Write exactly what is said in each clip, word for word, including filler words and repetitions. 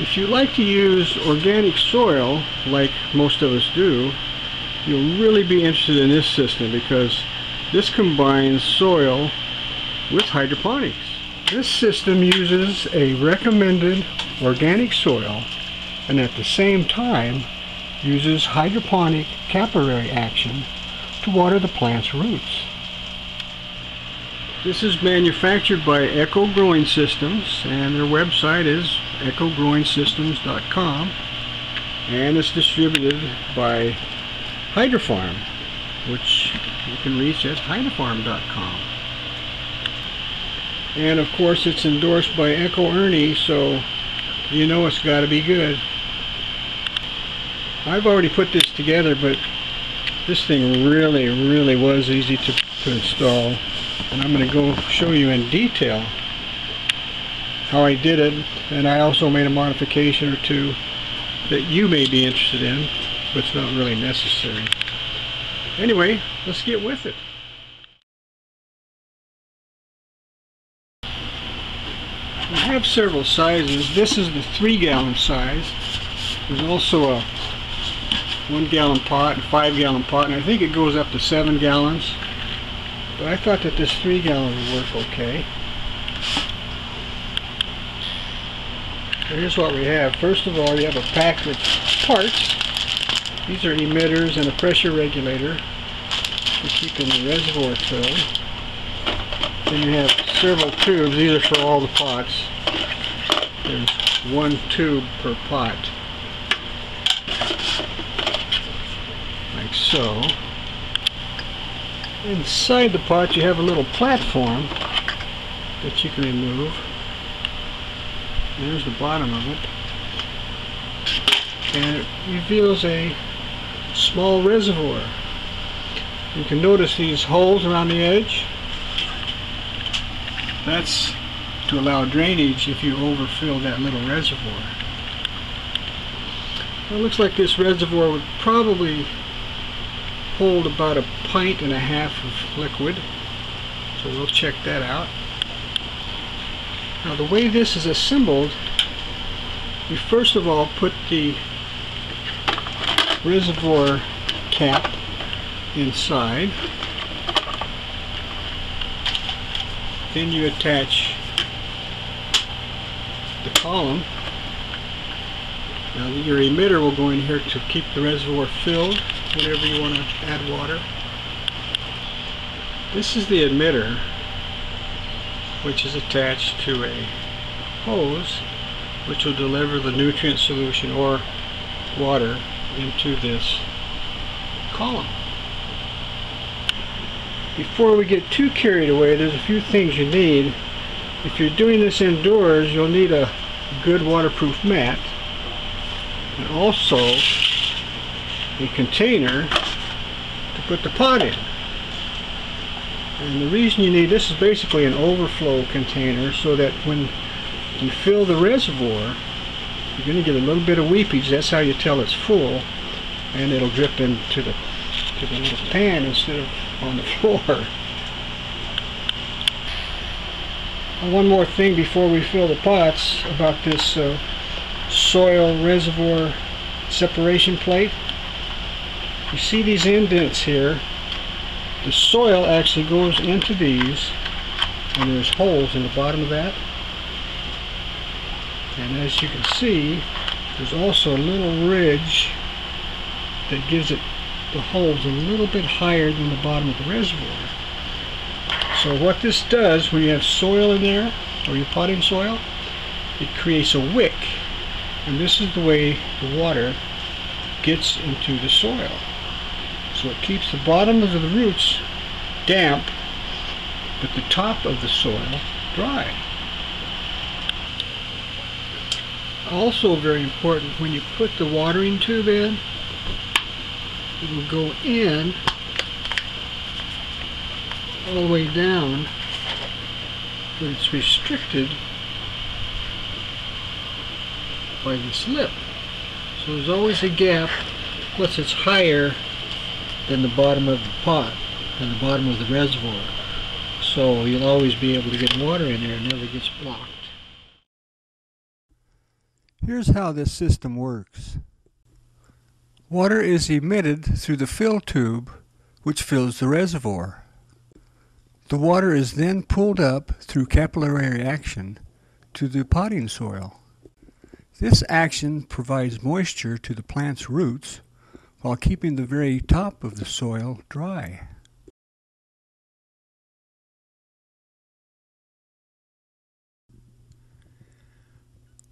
If you like to use organic soil, like most of us do, you'll really be interested in this system because this combines soil with hydroponics. This system uses a recommended organic soil and at the same time uses hydroponic capillary action to water the plant's roots. This is manufactured by Eco Growing Systems, and their website is Echo Growing Systems dot com, and it's distributed by Hydrofarm, which you can reach at Hydrofarm dot com. And of course it's endorsed by Eco Ernie, so you know it's got to be good. I've already put this together, but this thing really, really was easy to, to install. And I'm going to go show you in detail how I did it, and I also made a modification or two that you may be interested in, but it's not really necessary. Anyway, let's get with it. We have several sizes. This is the three gallon size. There's also a one gallon pot and five gallon pot, and I think it goes up to seven gallons. But I thought that this three gallon would work okay. So here's what we have. First of all, you have a pack with parts. These are emitters and a pressure regulator for keeping the reservoir filled. Then you have several tubes. These are for all the pots. There's one tube per pot, like so. Inside the pot you have a little platform that you can remove. There's the bottom of it. And it reveals a small reservoir. You can notice these holes around the edge. That's to allow drainage if you overfill that little reservoir. Well, it looks like this reservoir would probably hold about a pint and a half of liquid, so we'll check that out. Now, the way this is assembled, we first of all put the reservoir cap inside, then you attach the column. Now your emitter will go in here to keep the reservoir filled whenever you want to add water. This is the emitter, which is attached to a hose, which will deliver the nutrient solution or water into this column. Before we get too carried away, there's a few things you need. If you're doing this indoors, you'll need a good waterproof mat, and also a container to put the pot in. And the reason you need this is basically an overflow container, so that when you fill the reservoir you're going to get a little bit of weepage. That's how you tell it's full, and it'll drip into the, to the little pan instead of on the floor. And one more thing before we fill the pots about this uh, soil reservoir separation plate. You see these indents here? The soil actually goes into these, and there's holes in the bottom of that. And as you can see, there's also a little ridge that gives it the holes a little bit higher than the bottom of the reservoir. So what this does, when you have soil in there, or your potting soil, it creates a wick. And this is the way the water gets into the soil. So it keeps the bottom of the roots damp, but the top of the soil dry. Also very important, when you put the watering tube in, it will go in all the way down, but it's restricted by this lip. So there's always a gap, plus it's higher than the bottom of the pot, than the bottom of the reservoir. So you'll always be able to get water in there. It never gets blocked. Here's how this system works. Water is emitted through the fill tube, which fills the reservoir. The water is then pulled up through capillary action to the potting soil. This action provides moisture to the plant's roots while keeping the very top of the soil dry.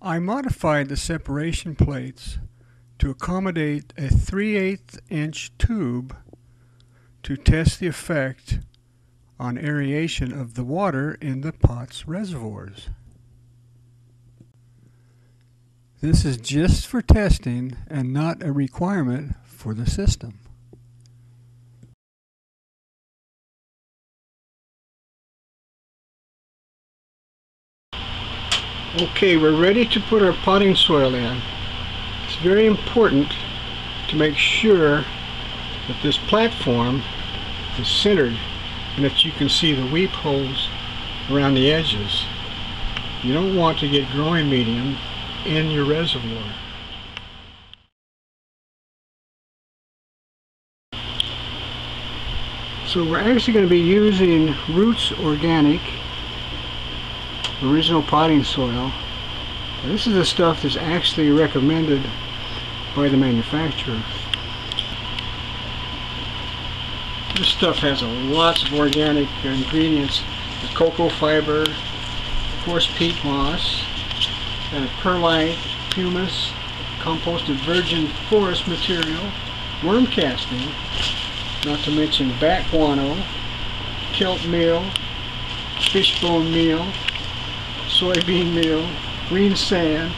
I modified the separation plates to accommodate a three eighths inch tube to test the effect on aeration of the water in the pot's reservoirs. This is just for testing and not a requirement for the system. Okay, we're ready to put our potting soil in. It's very important to make sure that this platform is centered and that you can see the weep holes around the edges. You don't want to get growing medium in your reservoir. So we're actually going to be using Roots Organic original potting soil. Now, this is the stuff that's actually recommended by the manufacturer. This stuff has a lots of organic ingredients, the cocoa fiber, coarse peat moss, and perlite, pumice, composted virgin forest material, worm casting, not to mention bat guano, kelp meal, fish bone meal, soybean meal, green sand,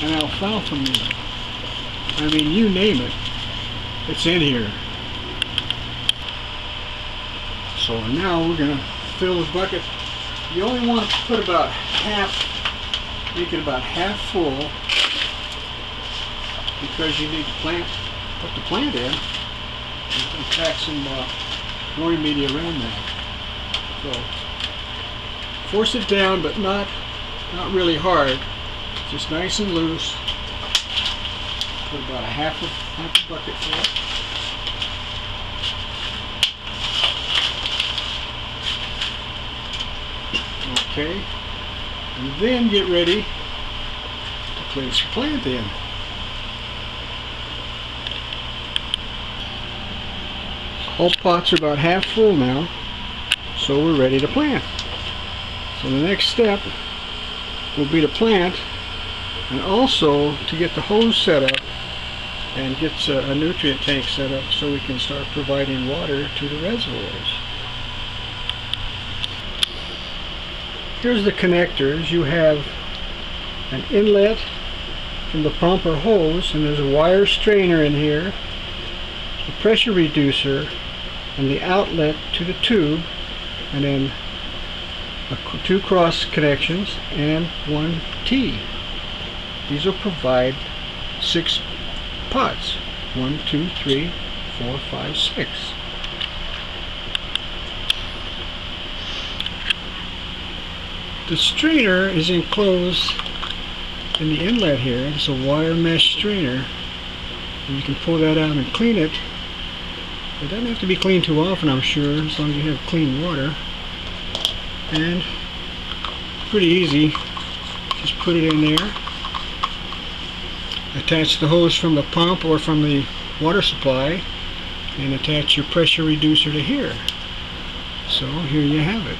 and alfalfa meal. I mean, you name it, it's in here. So now we're going to fill the bucket. You only want to put about half, make it about half full, because you need to plant, put the plant in and pack some uh, growing media around that. So force it down, but not, not really hard, just nice and loose. Put about a half a, half a bucket full. Okay, and then get ready to place your plant in. All pots are about half full now, so we're ready to plant. So the next step will be to plant, and also to get the hose set up and get a, a nutrient tank set up so we can start providing water to the reservoirs. Here's the connectors. You have an inlet from the pump or hose, and there's a wire strainer in here, the pressure reducer, and the outlet to the tube, and then a, two cross connections and one T. These will provide six pots. One, two, three, four, five, six. The strainer is enclosed in the inlet here. It's a wire mesh strainer, and you can pull that out and clean it. It doesn't have to be cleaned too often, I'm sure, as long as you have clean water. And pretty easy, just put it in there. Attach the hose from the pump or from the water supply, and attach your pressure reducer to here. So here you have it.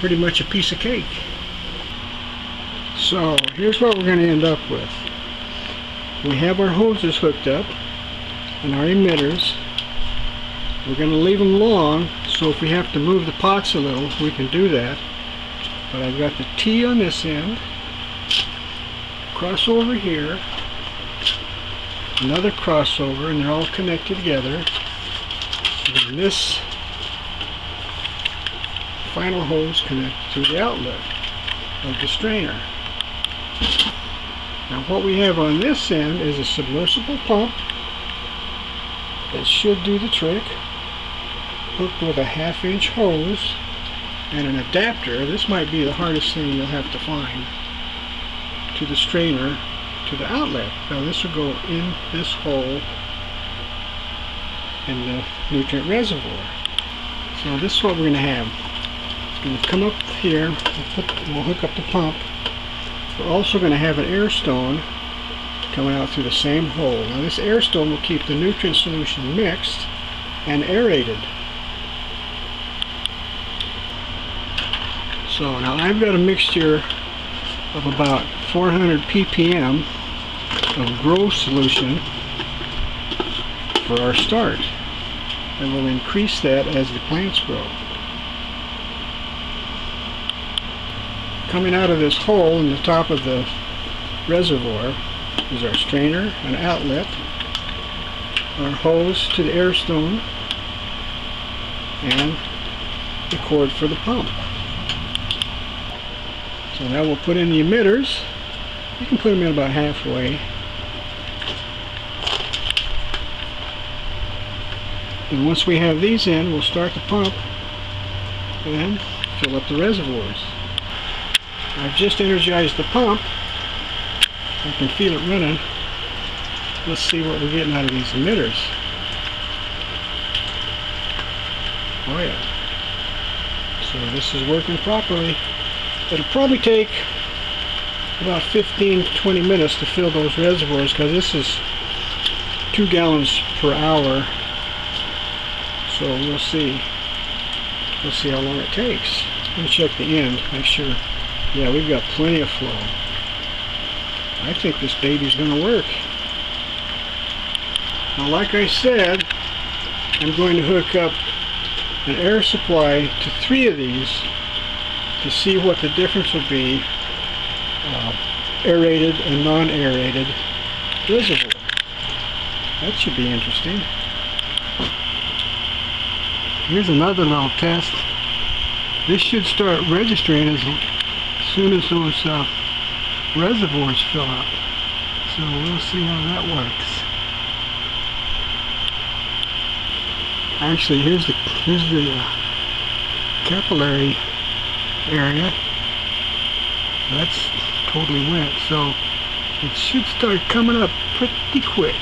Pretty much a piece of cake. So here's what we're going to end up with. We have our hoses hooked up and our emitters. We're going to leave them long, so if we have to move the pots a little, we can do that. But I've got the T on this end, crossover here, another crossover, and they're all connected together. And this final hose connected to the outlet of the strainer. Now what we have on this end is a submersible pump that should do the trick. hooked with a half inch hose and an adapter. This might be the hardest thing you'll have to find, to the strainer to the outlet. Now this will go in this hole in the nutrient reservoir. So this is what we're going to have. We'll come up here, we'll, put, we'll hook up the pump. We're also going to have an air stone coming out through the same hole. Now this air stone will keep the nutrient solution mixed and aerated. So now I've got a mixture of about four hundred p p m of grow solution for our start, and we'll increase that as the plants grow. Coming out of this hole in the top of the reservoir is our strainer, an outlet, our hose to the air stone, and the cord for the pump. So now we'll put in the emitters. You can put them in about halfway. And once we have these in, we'll start the pump and fill up the reservoirs. I've just energized the pump. I can feel it running. Let's see what we're getting out of these emitters. Oh yeah. So this is working properly. It'll probably take about fifteen to twenty minutes to fill those reservoirs, because this is two gallons per hour. So we'll see. We'll see how long it takes. Let me check the end, make sure. Yeah, we've got plenty of flow. I think this baby's going to work. Now, like I said, I'm going to hook up an air supply to three of these to see what the difference would be, uh, aerated and non-aerated reservoir. That should be interesting. Here's another little test. This should start registering as soon as those uh, reservoirs fill up. So we'll see how that works. Actually, here's the here's the uh, capillary area. That's totally wet, so it should start coming up pretty quick.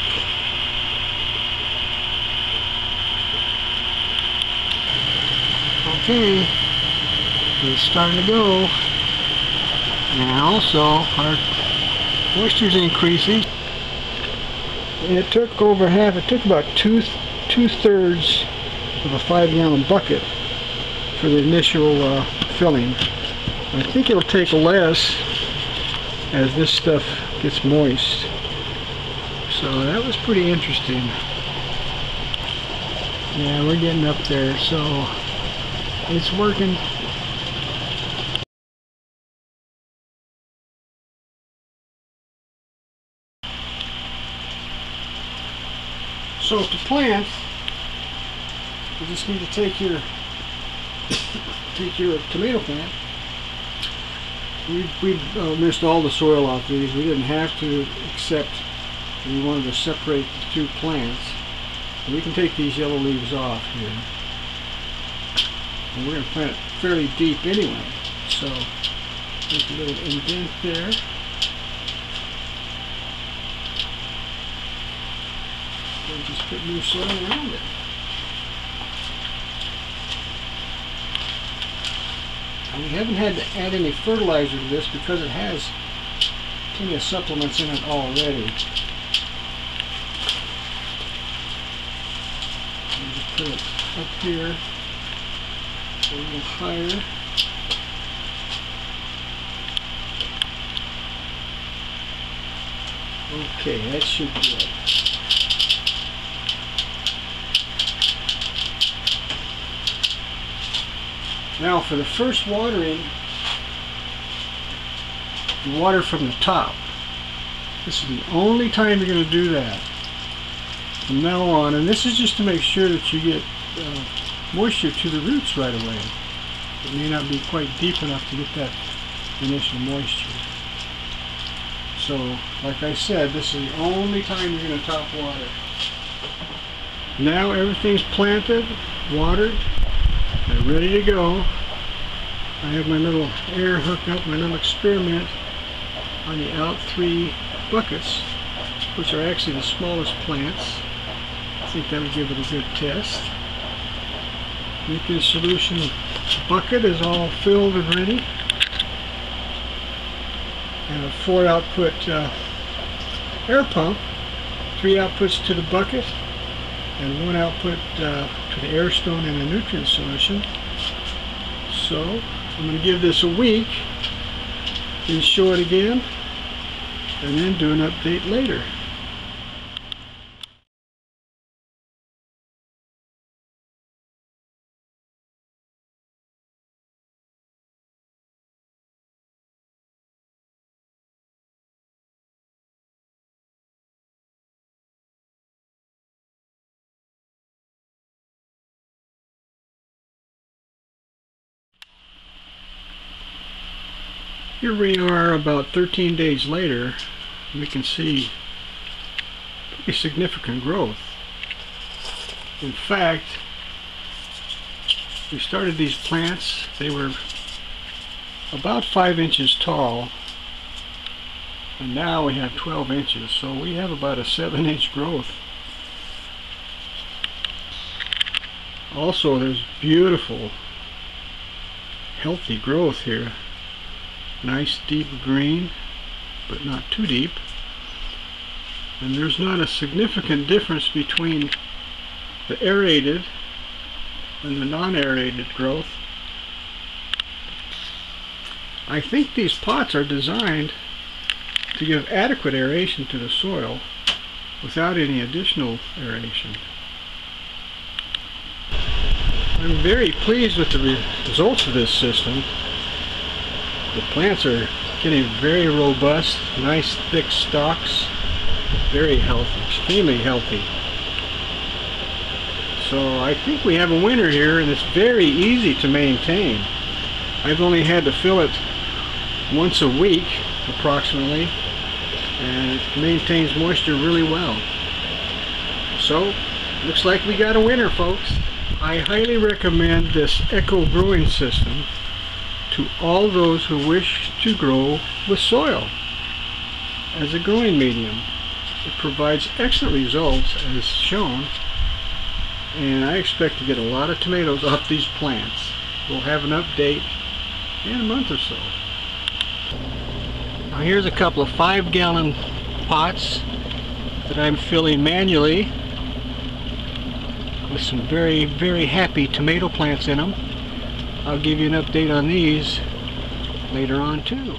Okay, it's starting to go, and also our moisture's increasing. And it took over half. It took about two two thirds of a five gallon bucket for the initial Uh, filling. I think it'll take less as this stuff gets moist. So that was pretty interesting. Yeah, we're getting up there, so it's working. So to plant, you just need to take your take your tomato plant. We, we uh, missed all the soil off these. We didn't have to, except we wanted to separate the two plants. And we can take these yellow leaves off here. And we're going to plant it fairly deep anyway. So there's a little indent there. We'll just put new soil around it. We haven't had to add any fertilizer to this because it has plenty of supplements in it already. We'll just put it up here a little higher. Okay, that should be it. Now for the first watering, you water from the top. This is the only time you're going to do that from now on, and this is just to make sure that you get uh, moisture to the roots right away. It may not be quite deep enough to get that initial moisture. So, like I said, this is the only time you're going to top water. Now everything's planted. watered and ready to go. I have my little air hooked up, my little experiment on the out three buckets, which are actually the smallest plants. I think that would give it a good test. Make this solution bucket is all filled and ready. And a four output uh, air pump, three outputs to the bucket, and one output uh, to the air stone and a nutrient solution. So I'm going to give this a week, then show it again, and then do an update later. Here we are about thirteen days later. We can see pretty significant growth. In fact, we started these plants, they were about five inches tall, and now we have twelve inches, so we have about a seven inch growth. Also, there's beautiful healthy growth here. Nice deep green, but not too deep, and there's not a significant difference between the aerated and the non-aerated growth. I think these pots are designed to give adequate aeration to the soil without any additional aeration. I'm very pleased with the re results of this system. The plants are getting very robust, nice thick stalks, very healthy, extremely healthy. So I think we have a winner here, and it's very easy to maintain. I've only had to fill it once a week approximately, and it maintains moisture really well. So looks like we got a winner, folks. I highly recommend this Eco Growing System to all those who wish to grow with soil as a growing medium. It provides excellent results as shown, and I expect to get a lot of tomatoes off these plants. We'll have an update in a month or so. Now here's a couple of five gallon pots that I'm filling manually with some very, very happy tomato plants in them. I'll give you an update on these later on too.